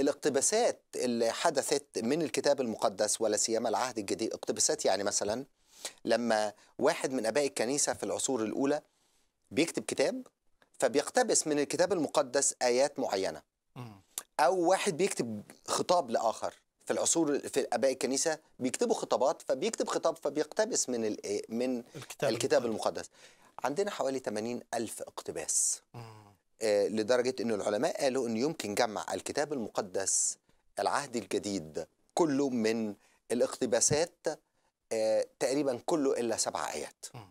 الاقتباسات اللي حدثت من الكتاب المقدس ولا سيما العهد الجديد، اقتباسات يعني مثلا لما واحد من آباء الكنيسة في العصور الأولى بيكتب كتاب فبيقتبس من الكتاب المقدس آيات معينة، أو واحد بيكتب خطاب لآخر في العصور، في آباء الكنيسة بيكتبوا خطابات فبيكتب خطاب فبيقتبس من الكتاب المقدس. عندنا حوالي 80,000 اقتباس، لدرجة أن العلماء قالوا أن يمكن جمع الكتاب المقدس العهد الجديد كله من الاقتباسات تقريبا كله إلا 7 آيات.